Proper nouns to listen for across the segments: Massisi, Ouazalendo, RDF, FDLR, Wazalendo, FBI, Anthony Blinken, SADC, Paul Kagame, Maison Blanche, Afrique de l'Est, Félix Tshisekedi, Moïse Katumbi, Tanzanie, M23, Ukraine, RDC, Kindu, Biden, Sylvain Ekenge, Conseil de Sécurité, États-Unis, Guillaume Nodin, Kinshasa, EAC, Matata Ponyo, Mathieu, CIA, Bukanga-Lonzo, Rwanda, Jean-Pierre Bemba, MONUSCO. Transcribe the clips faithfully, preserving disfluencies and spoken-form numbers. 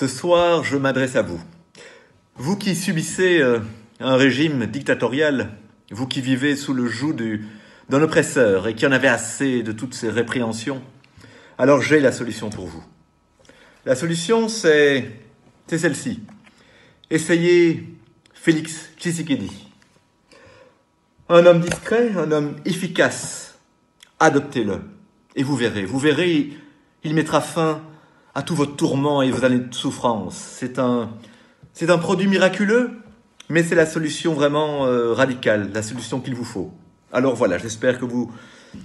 Ce soir, je m'adresse à vous. Vous qui subissez un régime dictatorial, vous qui vivez sous le joug du, d'un oppresseur et qui en avez assez de toutes ces répréhensions, alors j'ai la solution pour vous. La solution, c'est celle-ci. Essayez Félix Tshisekedi. Un homme discret, un homme efficace. Adoptez-le et vous verrez. Vous verrez, il mettra fin à tous vos tourments et vos années de souffrance. C'est un, c'est un produit miraculeux, mais c'est la solution vraiment euh, radicale, la solution qu'il vous faut. Alors voilà, j'espère que vous,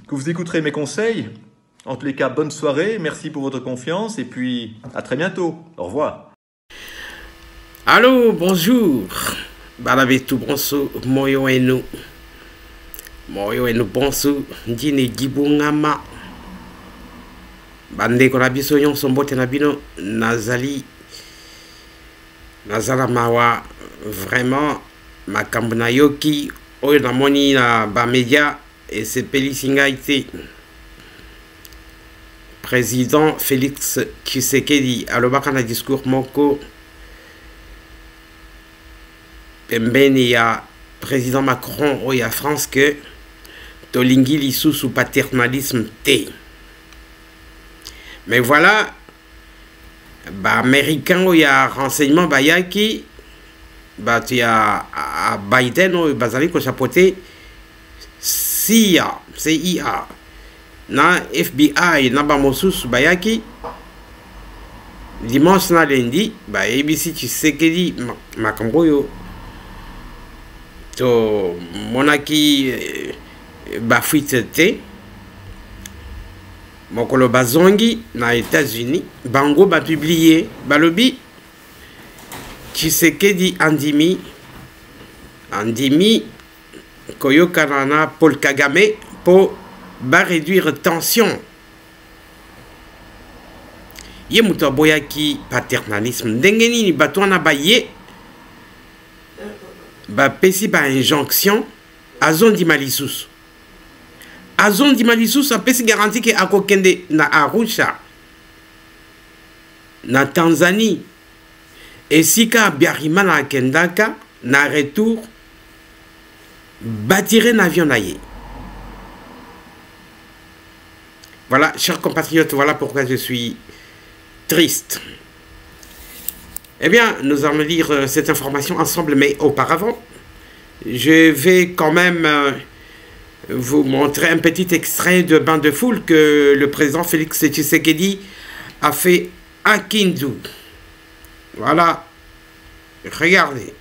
que vous écouterez mes conseils. En tous les cas, bonne soirée, merci pour votre confiance et puis à très bientôt. Au revoir. Allô, bonjour. Balavetou bonso, moyo eno. Moyo eno bonso, ndine gibungama. Bande korabiso yon sombote nabino, nazali. Nazala mawa, vraiment, makambuna yoki, oyo namoni na bamedia, et c'est pelisingaite. Président Félix Tshisekedi, alobaka na discours moko pembeni ya président Macron ou ya France que tolingi lisusu paternalisme te. Mais voilà, ba américain ou ya renseignement ba yaki ba tu ya a Biden ou bazali ko chapoter C I A, C I A. Na F B I na bamosus bayaki dimanche na lundi ba A B C Tshisekedi makambo yo to monaki ba fuitete mokolo bazongi na États-Unis bango ba publier balobi Tshisekedi andimi andimi koyoka na Paul Kagame po va réduire tension. Yé mouta boyaki paternalisme. Dengenini batouana baye. Ba pesi ba injonction. Azon di malisous. Azon di malisous a pesi garanti que ako kende na Arusha. Na Tanzanie. Et si ka biarima na kendaka. Na retour. Batire n'avion naye. Voilà, chers compatriotes, voilà pourquoi je suis triste. Eh bien, nous allons lire euh, cette information ensemble, mais auparavant, je vais quand même euh, vous montrer un petit extrait de bain de foule que le président Félix Tshisekedi a fait à Kindu. Voilà, regardez.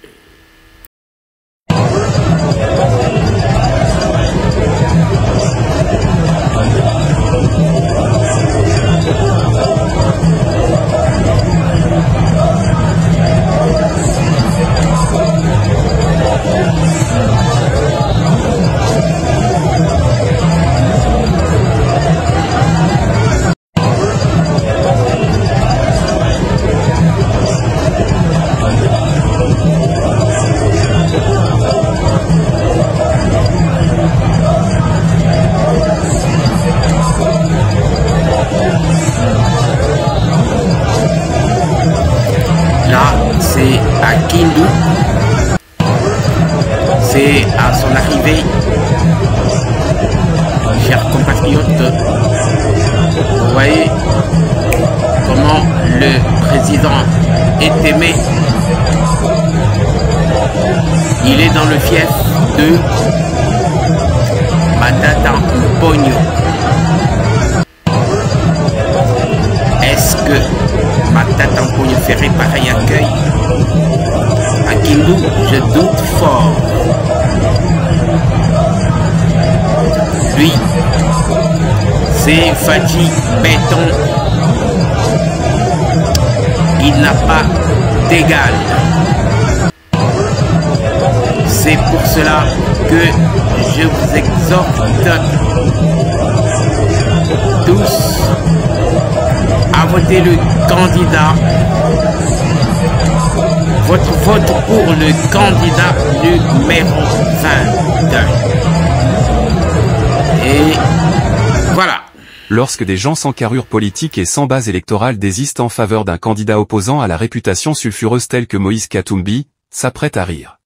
lorsque des gens sans carrure politique et sans base électorale désistent en faveur d'un candidat opposant à la réputation sulfureuse tel que Moïse Katumbi, s'apprête à rire.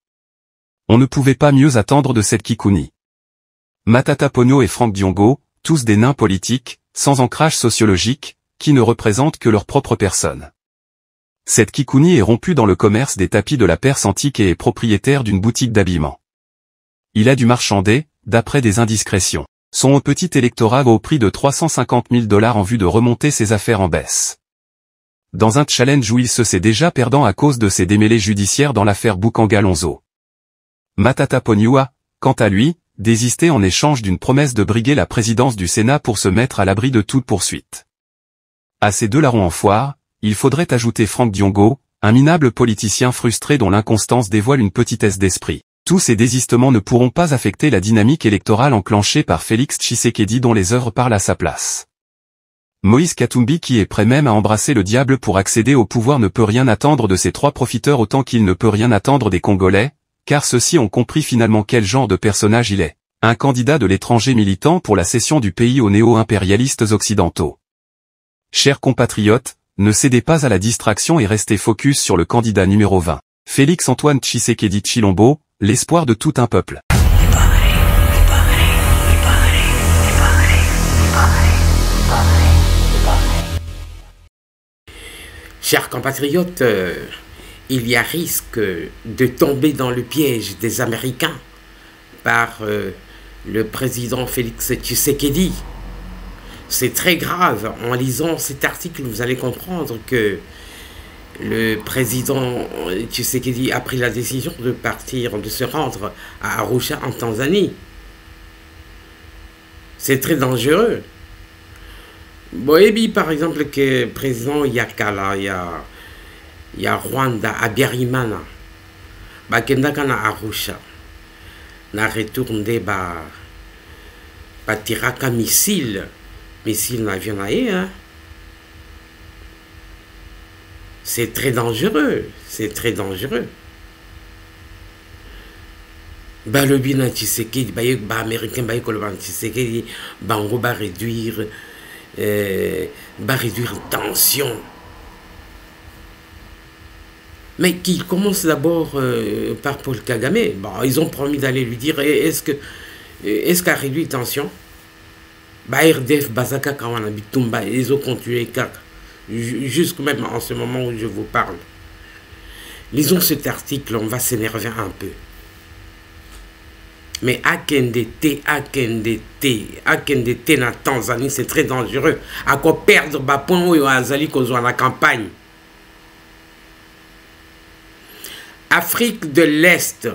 On ne pouvait pas mieux attendre de cette Kikuni. Matata Ponyo et Franck Diongo, tous des nains politiques, sans ancrage sociologique, qui ne représentent que leur propre personne. Cette Kikuni est rompue dans le commerce des tapis de la Perse antique et est propriétaire d'une boutique d'habillement. Il a dû marchander, d'après des indiscrétions, son petit électorat au prix de trois cent cinquante mille dollars en vue de remonter ses affaires en baisse. Dans un challenge où il se sait déjà perdant à cause de ses démêlés judiciaires dans l'affaire Bukanga-Lonzo. Matata Ponyo a, quant à lui, désisté en échange d'une promesse de briguer la présidence du Sénat pour se mettre à l'abri de toute poursuite. À ces deux larrons en foire, il faudrait ajouter Franck Diongo, un minable politicien frustré dont l'inconstance dévoile une petitesse d'esprit. Tous ces désistements ne pourront pas affecter la dynamique électorale enclenchée par Félix Tshisekedi dont les œuvres parlent à sa place. Moïse Katumbi qui est prêt même à embrasser le diable pour accéder au pouvoir ne peut rien attendre de ces trois profiteurs autant qu'il ne peut rien attendre des Congolais, car ceux-ci ont compris finalement quel genre de personnage il est. Un candidat de l'étranger militant pour la cession du pays aux néo-impérialistes occidentaux. Chers compatriotes, ne cédez pas à la distraction et restez focus sur le candidat numéro vingt. Félix Antoine Tshisekedi Tshilombo, l'espoir de tout un peuple. Chers compatriotes, euh, il y a risque de tomber dans le piège des Américains par euh, le président Félix Tshisekedi. C'est très grave. En lisant cet article, vous allez comprendre que le président Tshisekedi a pris la décision de partir, de se rendre à Arusha en Tanzanie. C'est très dangereux. Boébi, par exemple, que le président Yakala, il y a, il y a Rwanda, à Biarimana, Bakendakana Arusha, n'a retourné, bah, bah, tiraka missile. Mais s'il n'avait rien, hein? C'est très dangereux, c'est très dangereux. Bah le bien Tshisekedi, bah les Américains, bah les Colombiens Tshisekedi, bah on va réduire, euh, bah réduire tension. Mais qu'ils commencent d'abord euh, par Paul Kagame. Bon, ils ont promis d'aller lui dire, est-ce que, est-ce qu'à réduire tension? Bah, R D F, Bazaka, Kawana, Bitumba, ils ont continué car jusque même en ce moment où je vous parle. Lisons cet article, on va s'énerver un peu. Mais Akendete, Akendete, Akendete na Tanzanie, c'est très dangereux. À quoi perdre, bah, point où il y a Azali Kozo à la campagne. Afrique de l'Est,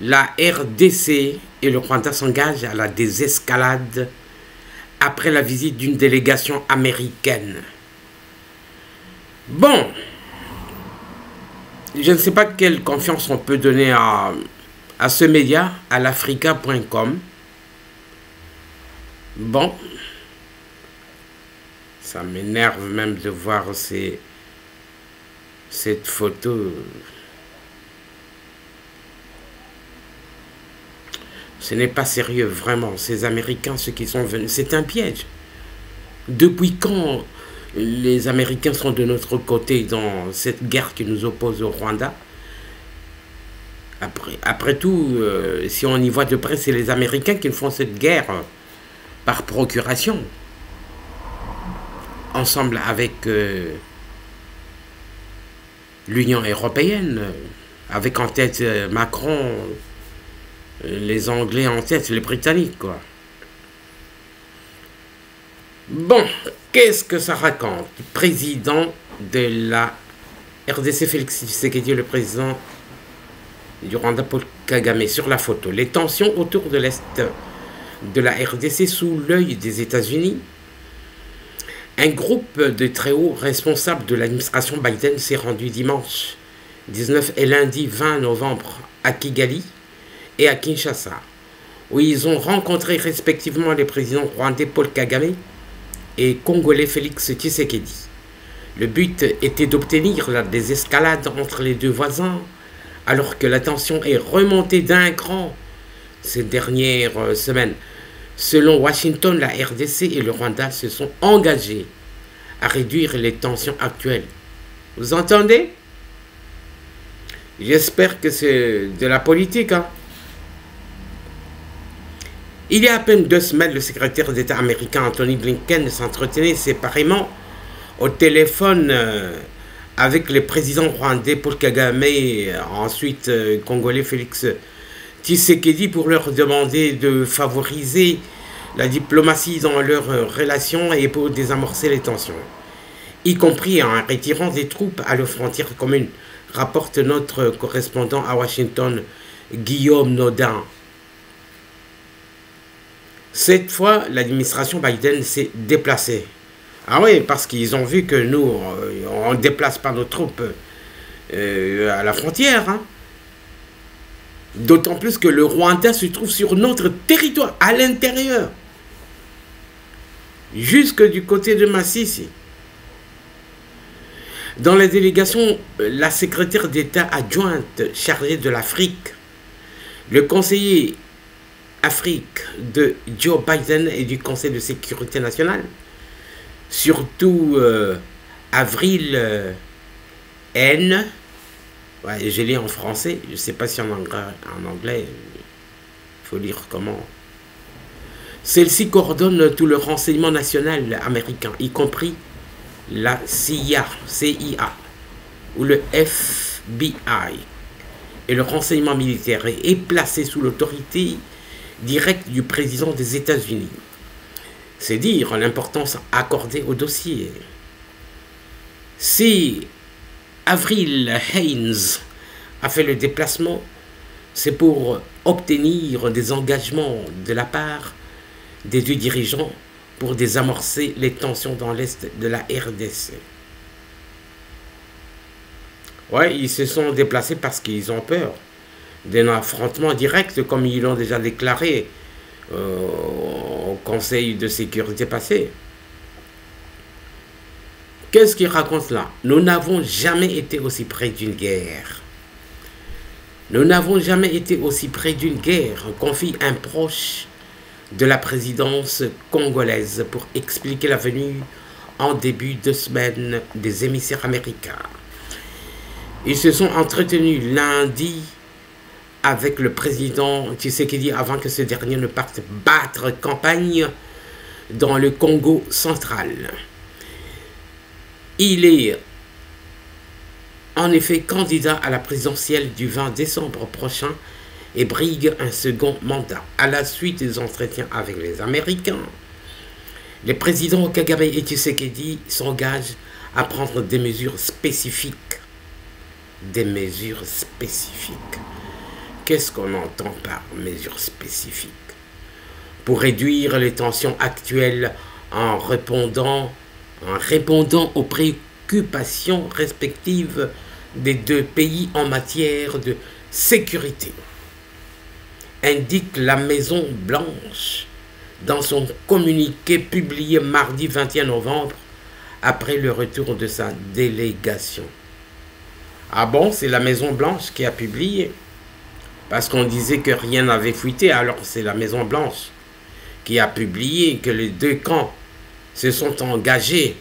la R D C et le Rwanda s'engagent à la désescalade après la visite d'une délégation américaine. Bon, je ne sais pas quelle confiance on peut donner à, à ce média, à l'africa point com. Bon, ça m'énerve même de voir ces, cette photo. Ce n'est pas sérieux, vraiment. Ces Américains, ceux qui sont venus, c'est un piège. Depuis quand les Américains sont de notre côté dans cette guerre qui nous oppose au Rwanda? Après, après tout, euh, si on y voit de près, c'est les Américains qui font cette guerre euh, par procuration. Ensemble avec euh, l'Union européenne, avec en tête euh, Macron... Les Anglais en tête, les Britanniques, quoi. Bon, qu'est-ce que ça raconte? Le président de la R D C, Félix Tshisekedi, le président du Rwanda, Paul Kagame, sur la photo. Les tensions autour de l'Est de la R D C sous l'œil des États-Unis. Un groupe de très hauts responsables de l'administration Biden s'est rendu dimanche dix-neuf et lundi vingt novembre à Kigali et à Kinshasa, où ils ont rencontré respectivement les présidents rwandais Paul Kagame et congolais Félix Tshisekedi. Le but était d'obtenir la désescalade entre les deux voisins, alors que la tension est remontée d'un cran ces dernières semaines. Selon Washington, la R D C et le Rwanda se sont engagés à réduire les tensions actuelles. Vous entendez? J'espère que c'est de la politique. Hein? Il y a à peine deux semaines, le secrétaire d'État américain Anthony Blinken s'entretenait séparément au téléphone avec le président rwandais Paul Kagame et ensuite congolais Félix Tshisekedi pour leur demander de favoriser la diplomatie dans leurs relations et pour désamorcer les tensions, y compris en retirant des troupes à leurs frontières communes, rapporte notre correspondant à Washington, Guillaume Nodin. Cette fois, l'administration Biden s'est déplacée. Ah oui, parce qu'ils ont vu que nous, on ne déplace pas nos troupes euh, à la frontière. Hein. D'autant plus que le Rwanda se trouve sur notre territoire, à l'intérieur. Jusque du côté de Massisi. Dans la délégation, la secrétaire d'État adjointe chargée de l'Afrique, le conseiller Afrique de Joe Biden et du Conseil de Sécurité nationale, surtout euh, Avril euh, Haines, ouais, je lis en français, je ne sais pas si en anglais, en anglais, il faut lire comment. Celle-ci coordonne tout le renseignement national américain, y compris la C I A, C I A ou le F B I, et le renseignement militaire est placé sous l'autorité directe du président des États-Unis. C'est dire l'importance accordée au dossier. Si Avril Haines a fait le déplacement, c'est pour obtenir des engagements de la part des deux dirigeants pour désamorcer les tensions dans l'est de la R D C. Ouais, ils se sont déplacés parce qu'ils ont peur d'un affrontement direct, comme ils l'ont déjà déclaré euh, au Conseil de sécurité passé. Qu'est-ce qu'il raconte là? Nous n'avons jamais été aussi près d'une guerre. Nous n'avons jamais été aussi près d'une guerre, confie un proche de la présidence congolaise pour expliquer la venue en début de semaine des émissaires américains. Ils se sont entretenus lundi avec le président Tshisekedi avant que ce dernier ne parte battre campagne dans le Congo central. Il est en effet candidat à la présidentielle du vingt décembre prochain et brigue un second mandat. À la suite des entretiens avec les Américains, les présidents Kagame et Tshisekedi s'engagent à prendre des mesures spécifiques. Des mesures spécifiques. Qu'est-ce qu'on entend par mesures spécifiques? Pour réduire les tensions actuelles en répondant, en répondant aux préoccupations respectives des deux pays en matière de sécurité, indique la Maison Blanche dans son communiqué publié mardi vingt et un novembre après le retour de sa délégation. Ah bon, c'est la Maison Blanche qui a publié? Parce qu'on disait que rien n'avait fuité, alors c'est la Maison Blanche qui a publié que les deux camps se sont engagés.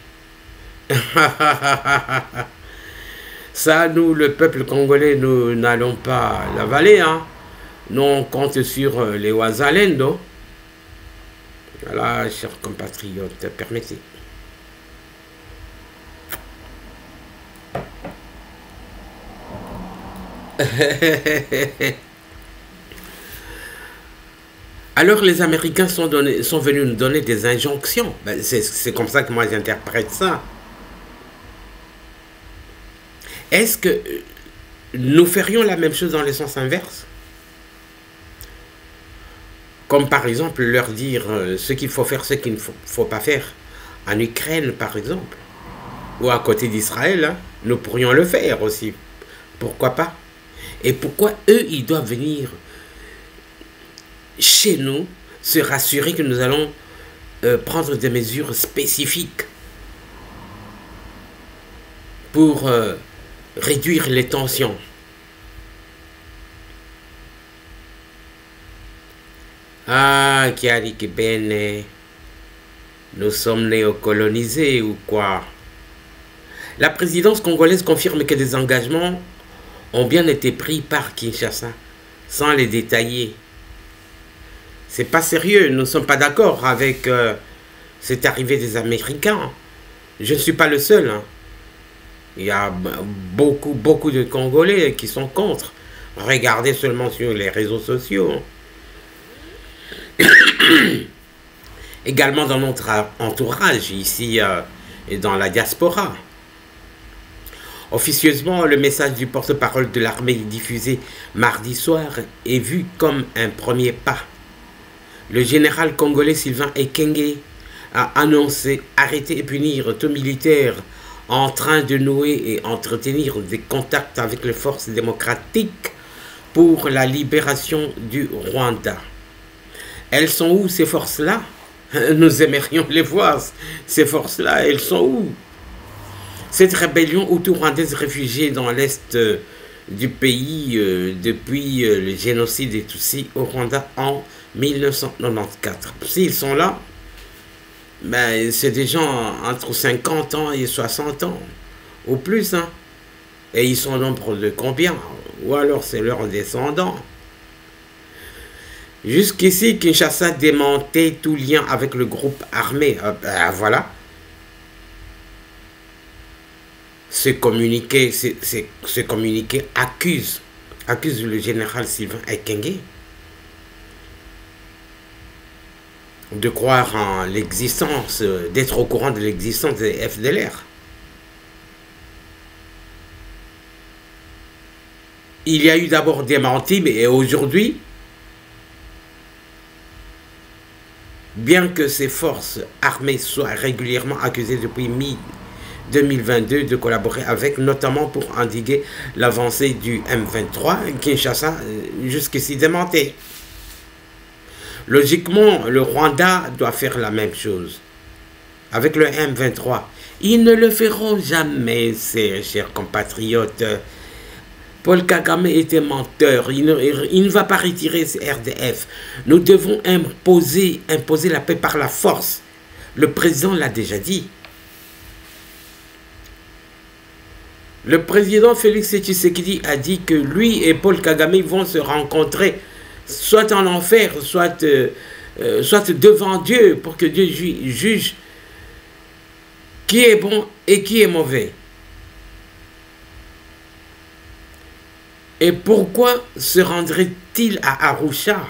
Ça, nous, le peuple congolais, nous n'allons pas l'avaler. Hein? Nous, on compte sur les Ouazalendo. Voilà, chers compatriotes, permettez. Alors les Américains sont, donné, sont venus nous donner des injonctions. Ben, c'est comme ça que moi j'interprète ça. Est-ce que nous ferions la même chose dans le sens inverse? Comme par exemple leur dire ce qu'il faut faire, ce qu'il ne faut, faut pas faire. En Ukraine par exemple. Ou à côté d'Israël, hein, nous pourrions le faire aussi. Pourquoi pas? Et pourquoi eux, ils doivent venir chez nous, se rassurer que nous allons euh, prendre des mesures spécifiques pour euh, réduire les tensions. Ah, Kiali Kibene, nous sommes néocolonisés ou quoi? La présidence congolaise confirme que des engagements ont bien été pris par Kinshasa, sans les détailler. C'est pas sérieux, nous ne sommes pas d'accord avec euh, cette arrivée des Américains. Je ne suis pas le seul. Hein. Il y a beaucoup, beaucoup de Congolais qui sont contre. Regardez seulement sur les réseaux sociaux. Également dans notre entourage, ici euh, et dans la diaspora. Officieusement, le message du porte-parole de l'armée diffusé mardi soir est vu comme un premier pas. Le général congolais Sylvain Ekenge a annoncé arrêter et punir tout militaire en train de nouer et entretenir des contacts avec les forces démocratiques pour la libération du Rwanda. Elles sont où ces forces-là? Nous aimerions les voir. Ces forces-là, elles sont où? Cette rébellion hutu-rwandaise réfugiée dans l'est du pays euh, depuis le génocide des Tutsis au Rwanda en mille neuf cent quatre-vingt-quatorze. S'ils sont là, ben, c'est des gens entre cinquante ans et soixante ans, ou plus. Hein. Et ils sont au nombre de combien? Ou alors c'est leurs descendants. Jusqu'ici, Kinshasa démentait tout lien avec le groupe armé. Euh, ben, voilà. Ce communiqué, ce, ce, ce communiqué accuse, accuse le général Sylvain Ekenge de croire en l'existence, d'être au courant de l'existence des F D L R. Il y a eu d'abord démenti, mais aujourd'hui, bien que ces forces armées soient régulièrement accusées depuis mi deux mille vingt-deux de collaborer avec, notamment pour endiguer l'avancée du M vingt-trois, Kinshasa jusqu'ici démenté. Logiquement, le Rwanda doit faire la même chose avec le M vingt-trois. Ils ne le feront jamais, ces chers compatriotes. Paul Kagame était menteur. Il ne, il ne va pas retirer ces R D F. Nous devons imposer, imposer la paix par la force. Le président l'a déjà dit. Le président Félix Tshisekedi a dit que lui et Paul Kagame vont se rencontrer, soit en enfer, soit, euh, soit devant Dieu, pour que Dieu ju juge qui est bon et qui est mauvais. Et pourquoi se rendrait-il à Arusha?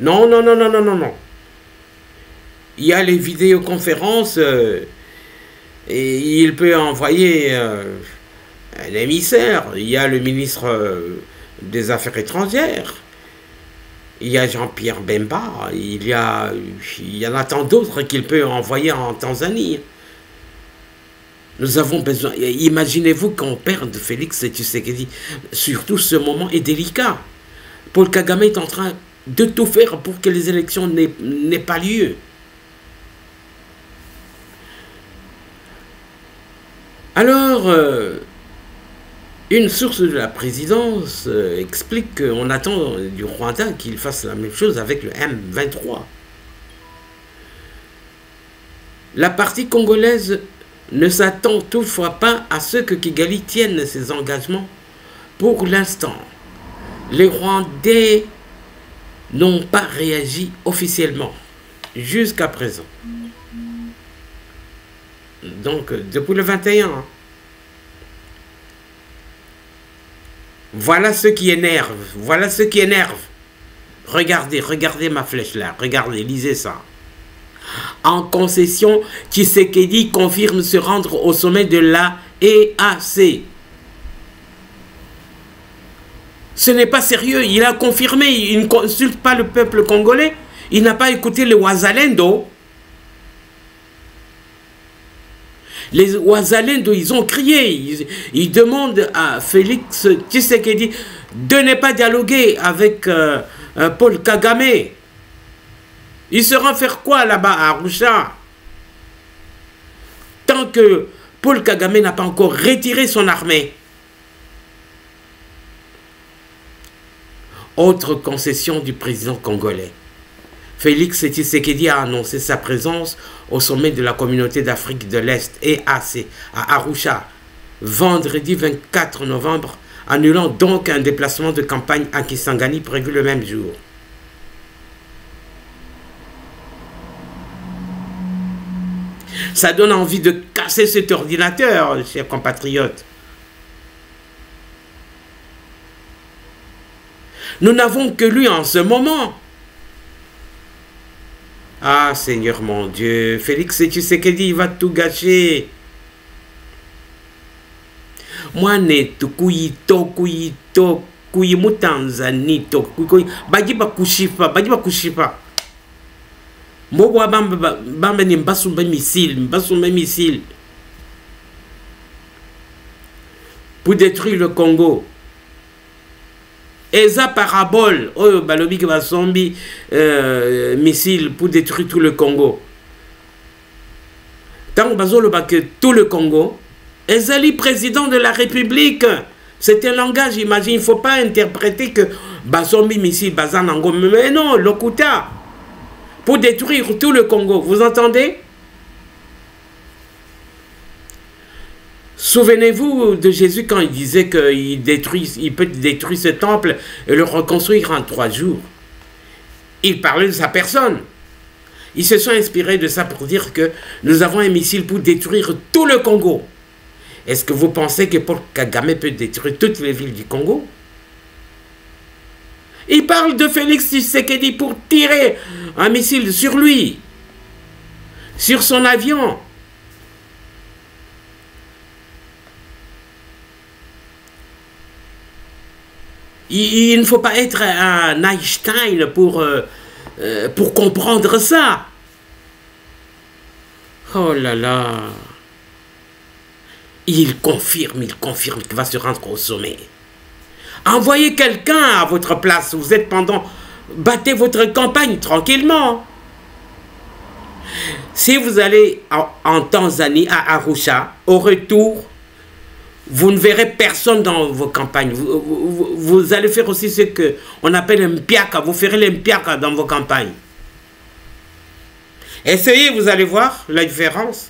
Non, non, non, non, non, non, non. Il y a les vidéoconférences... Euh, Et il peut envoyer euh, un émissaire. Il y a le ministre euh, des Affaires étrangères. Il y a Jean-Pierre Bemba. Il y, a, il y en a tant d'autres qu'il peut envoyer en Tanzanie. Nous avons besoin... Imaginez-vous qu'on perde Félix Tshisekedi. Surtout ce moment est délicat. Paul Kagame est en train de tout faire pour que les élections n'aient pas lieu. Alors, euh, une source de la présidence euh, explique qu'on attend du Rwanda qu'il fasse la même chose avec le M vingt-trois. La partie congolaise ne s'attend toutefois pas à ce que Kigali tienne ses engagements pour l'instant. Les Rwandais n'ont pas réagi officiellement jusqu'à présent. Donc, depuis le vingt et un. Voilà ce qui énerve. Voilà ce qui énerve. Regardez, regardez ma flèche là. Regardez, lisez ça. En concession, Tshisekedi confirme se rendre au sommet de la E A C. Ce n'est pas sérieux. Il a confirmé. Il ne consulte pas le peuple congolais. Il n'a pas écouté le Wazalendo. Les Ouazalendo, ils ont crié, ils, ils demandent à Félix Tshisekedi de ne pas dialoguer avec euh, Paul Kagame. Ils seront faire quoi là-bas à Arusha? Tant que Paul Kagame n'a pas encore retiré son armée. Autre concession du président congolais. Félix Tshisekedi a annoncé sa présence au sommet de la communauté d'Afrique de l'Est, E A C, à Arusha, vendredi vingt-quatre novembre, annulant donc un déplacement de campagne à Kisangani prévu le même jour. Ça donne envie de casser cet ordinateur, chers compatriotes. Nous n'avons que lui en ce moment. Ah, Seigneur mon Dieu, Félix Tshisekedi, il va tout gâcher. Moi, ne tukuyi tokuyi tokuyi mu Tanzanie tokuyi bagi bakushipa bagi bakushipa. Mo bwa bamba bamba ni mbasumba missile mbasumba missile pour détruire le Congo. Et ça parabole, oh, balobi qui va zombie euh, missile pour détruire tout le Congo. Tant que tout le Congo, Ezali président de la République, c'est un langage, imagine, il ne faut pas interpréter que Bazombi missile, Bazanango, mais non, Lokuta, pour détruire tout le Congo, vous entendez? Souvenez-vous de Jésus quand il disait qu'il détruit, il peut détruire ce temple et le reconstruire en trois jours. Il parlait de sa personne. Ils se sont inspirés de ça pour dire que nous avons un missile pour détruire tout le Congo. Est-ce que vous pensez que Paul Kagame peut détruire toutes les villes du Congo? Il parle de Félix Tshisekedi pour tirer un missile sur lui, sur son avion. Il ne faut pas être un Einstein pour, euh, pour comprendre ça. Oh là là. Il confirme, il confirme qu'il va se rendre au sommet. Envoyez quelqu'un à votre place. Vous êtes pendant... Battez votre campagne tranquillement. Si vous allez en, en Tanzanie, à Arusha, au retour... Vous ne verrez personne dans vos campagnes. Vous, vous, vous allez faire aussi ce qu'on appelle un piaka. Vous ferez l'impiaka dans vos campagnes. Essayez, vous allez voir la différence.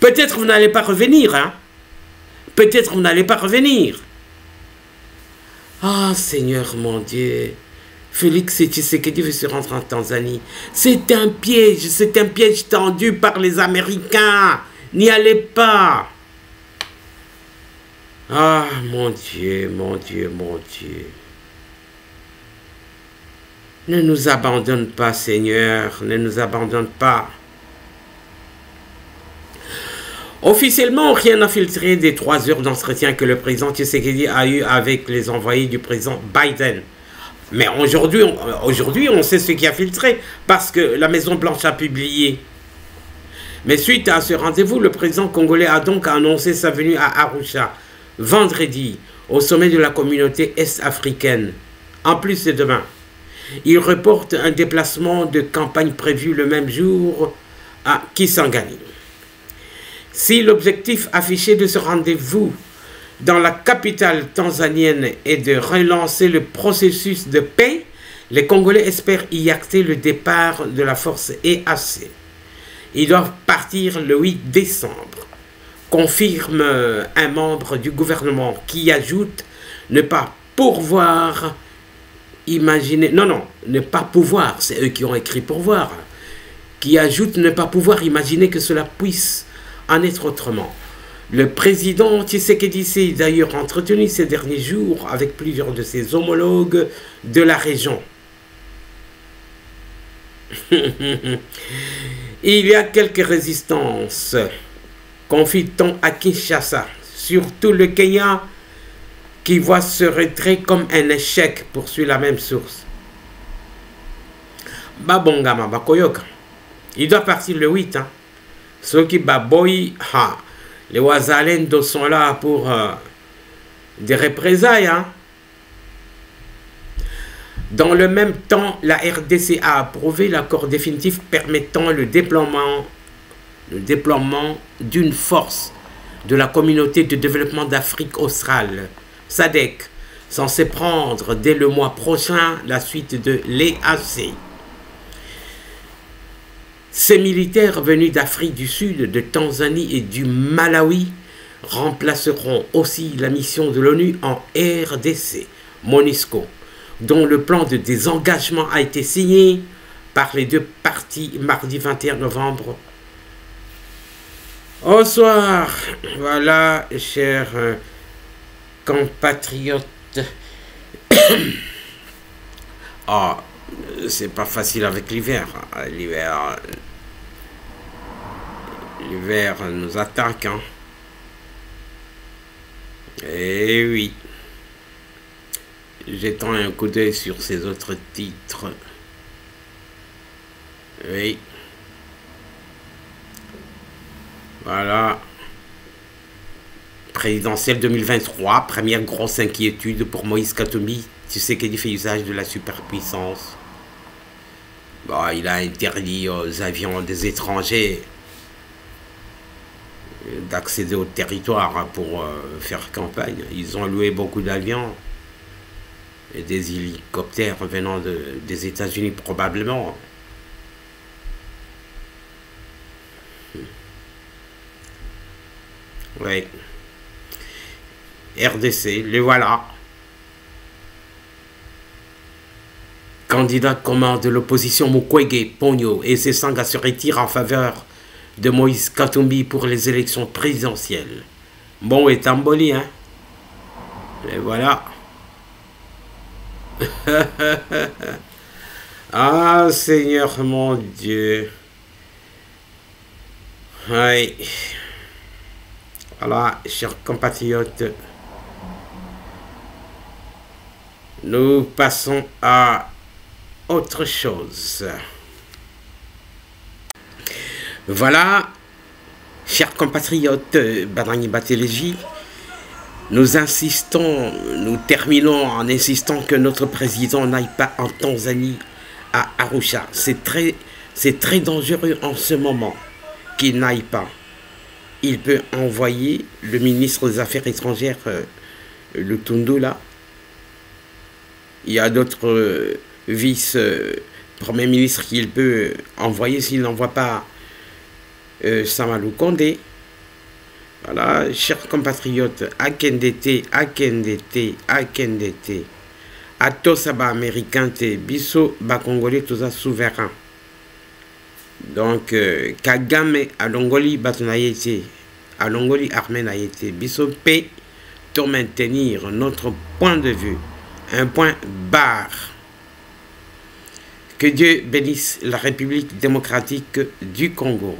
Peut-être vous n'allez pas revenir. Hein? Peut-être vous n'allez pas revenir. Ah, oh, Seigneur mon Dieu. Félix Tshisekedi veut se rendre en Tanzanie. C'est un piège. C'est un piège tendu par les Américains. N'y allez pas. Ah, mon Dieu, mon Dieu, mon Dieu. Ne nous abandonne pas, Seigneur, ne nous abandonne pas. Officiellement, rien n'a filtré des trois heures d'entretien que le président Tshisekedi a eu avec les envoyés du président Biden. Mais aujourd'hui, aujourd'hui, on sait ce qui a filtré, parce que la Maison Blanche a publié. Mais suite à ce rendez-vous, le président congolais a donc annoncé sa venue à Arusha, vendredi, au sommet de la communauté est-africaine. En plus, c'est demain. Il reporte un déplacement de campagne prévu le même jour à Kisangani. Si l'objectif affiché de ce rendez-vous dans la capitale tanzanienne est de relancer le processus de paix, les Congolais espèrent y acter le départ de la force E A C. Ils doivent partir le huit décembre. Confirme un membre du gouvernement qui ajoute ne pas pourvoir, imaginer, non, non, ne pas pouvoir, c'est eux qui ont écrit pourvoir, qui ajoute ne pas pouvoir imaginer que cela puisse en être autrement. Le président Tshisekedi s'est d'ailleurs entretenu ces derniers jours avec plusieurs de ses homologues de la région. Il y a quelques résistances, confie-t-on à Kinshasa, surtout le Kenya qui voit ce retrait comme un échec, poursuit la même source. Babongama bakoyoka, il doit partir le huit. Hein. Ceux qui baboy, ha, les Ouazalendo sont là pour euh, des représailles. Hein. Dans le même temps, la R D C a approuvé l'accord définitif permettant le déploiement le déploiement d'une force de la communauté de développement d'Afrique australe, S A D C, censé prendre dès le mois prochain la suite de l'E A C. Ces militaires venus d'Afrique du Sud, de Tanzanie et du Malawi remplaceront aussi la mission de l'ONU en R D C, MONUSCO, dont le plan de désengagement a été signé par les deux parties mardi vingt et un novembre. Au soir, voilà, chers euh, compatriotes. Ah, oh, c'est pas facile avec l'hiver. L'hiver, l'hiver nous attaque, hein. Eh oui. Jetons un coup d'œil sur ces autres titres. Oui. Voilà. Présidentielle deux mille vingt-trois, première grosse inquiétude pour Moïse Katumbi. Tshisekedi fait usage de la superpuissance. Bon, il a interdit aux avions des étrangers d'accéder au territoire pour faire campagne. Ils ont loué beaucoup d'avions et des hélicoptères venant de, des États-Unis probablement. Oui. R D C, les voilà. Candidat commun de l'opposition Mukwege, Pogno et ses sangs se retirent en faveur de Moïse Katumbi pour les élections présidentielles. Bon et Tamboli, hein. Les voilà. Ah, Seigneur mon Dieu. Oui. Voilà, chers compatriotes, nous passons à autre chose. Voilà, chers compatriotes, Badani Batéléji, nous insistons, nous terminons en insistant que notre président n'aille pas en Tanzanie, à Arusha. C'est très, c'est très dangereux en ce moment qu'il n'aille pas. Il peut envoyer le ministre des Affaires étrangères, euh, le Tundu, là. Il y a d'autres euh, vice-premiers euh, ministres qu'il peut envoyer s'il n'envoie pas euh, Samalou Kondé. Voilà, chers compatriotes, Akendete, Akendete, Akendete. Atosaba américain, te biso, ba congolais, toza souverain. Donc, euh, Kagame, Alongoli, Batunayete, Alongoli, Armenayete, Bisopé, pour maintenir notre point de vue, un point barre. Que Dieu bénisse la République démocratique du Congo.